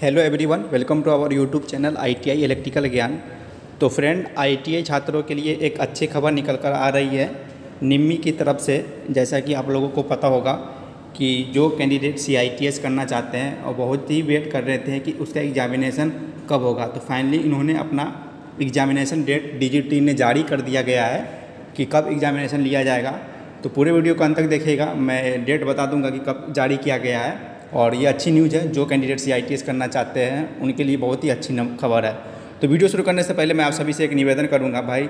Hello everyone, welcome to our YouTube channel ITI electrical ज्ञान। तो friend, ITI छात्रों के लिए एक अच्छी खबर निकल कर आ रही है निमी की तरफ से। जैसा कि आप लोगों को पता होगा कि जो कैंडिडेट सीआईटीएस करना चाहते हैं और बहुत ही वेट कर रहे थे कि उसका एग्जामिनेशन कब होगा, तो फाइनली इन्होंने अपना एग्जामिनेशन डेट डीजीटी ने जारी कर दिया गया है कि कब एग्जामिनेशन लिया जाएगा। तो पूरे वीडियो को अंत तक देखिएगा, मैं डेट बता दूंगा कि कब जारी किया गया है। और ये अच्छी न्यूज़ है, जो कैंडिडेट सीआईटीएस करना चाहते हैं उनके लिए बहुत ही अच्छी खबर है। तो वीडियो शुरू करने से पहले मैं आप सभी से एक निवेदन करूंगा भाई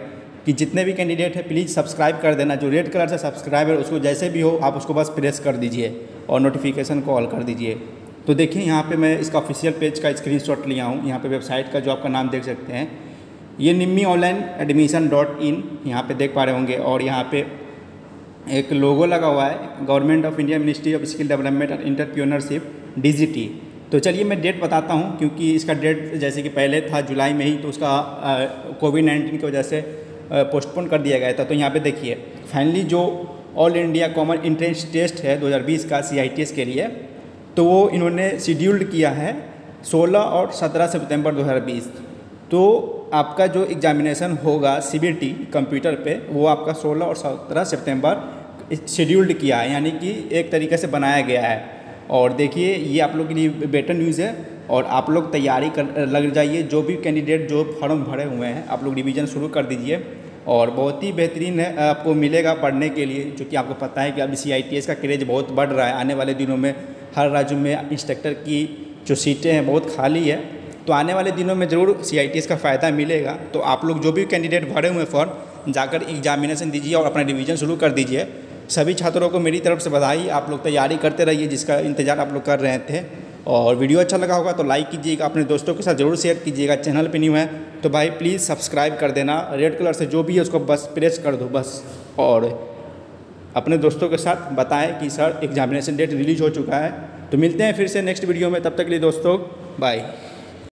कि जितने भी कैंडिडेट हैं प्लीज़ सब्सक्राइब कर देना। जो रेड कलर से सब्सक्राइब है उसको जैसे भी हो आप उसको बस प्रेस कर दीजिए और नोटिफिकेशन को ऑल कर दीजिए। तो देखिए, यहाँ पर मैं इसका ऑफिशियल पेज का स्क्रीनशॉट लिया हूँ। यहाँ पर वेबसाइट का जो आपका नाम देख सकते हैं, ये निमी ऑनलाइन एडमिशन .in यहाँ पर देख पा रहे होंगे। और यहाँ पर एक लोगो लगा हुआ है government of India, ministry of skill development and entrepreneurship, DGT. तो चलिए मैं डेट बताता हूँ, क्योंकि इसका डेट जैसे कि पहले था जुलाई में ही, तो उसका कोविड-19 की वजह से पोस्टपोन कर दिया गया था। तो यहाँ पे देखिए, फाइनली जो all India common entrance test है 2020 का सीआईटीएस के लिए, तो वो इन्होंने शेड्यूल्ड किया है 16 और 17 सितंबर 2020। तो आपका जो एग्जामिनेशन होगा सीबीटी कंप्यूटर पे, वो आपका 16 और 17 सितंबर शेड्यूल्ड किया है, यानी कि एक तरीके से बनाया गया है। और देखिए, ये आप लोग के लिए बेटर न्यूज़ है और आप लोग तैयारी कर लग जाइए। जो भी कैंडिडेट जो फॉर्म भरे हुए हैं आप लोग रिवीजन शुरू कर दीजिए और बहुत ही बेहतरीन है आपको मिलेगा पढ़ने के लिए। क्योंकि आपको पता है कि अभी सीआईटीएस का क्रेज़ बहुत बढ़ रहा है, आने वाले दिनों में हर राज्य में इंस्ट्रक्टर की जो सीटें हैं बहुत खाली है। तो आने वाले दिनों में ज़रूर सीआईटीएस का फ़ायदा मिलेगा। तो आप लोग जो भी कैंडिडेट भरे हुए फॉर्म जाकर एग्जामिनेशन दीजिए और अपना रिवीजन शुरू कर दीजिए। सभी छात्रों को मेरी तरफ से बधाई। आप लोग तैयारी करते रहिए जिसका इंतजार आप लोग कर रहे थे। और वीडियो अच्छा लगा होगा तो लाइक कीजिएगा, अपने दोस्तों के साथ जरूर शेयर कीजिएगा। चैनल पर न्यू है तो भाई प्लीज़ सब्सक्राइब कर देना। रेड कलर से जो भी है उसको बस प्रेस कर दो बस, और अपने दोस्तों के साथ बताएँ कि सर एग्जामिनेशन डेट रिलीज़ हो चुका है। तो मिलते हैं फिर से नेक्स्ट वीडियो में, तब तक के लिए दोस्तों बाय।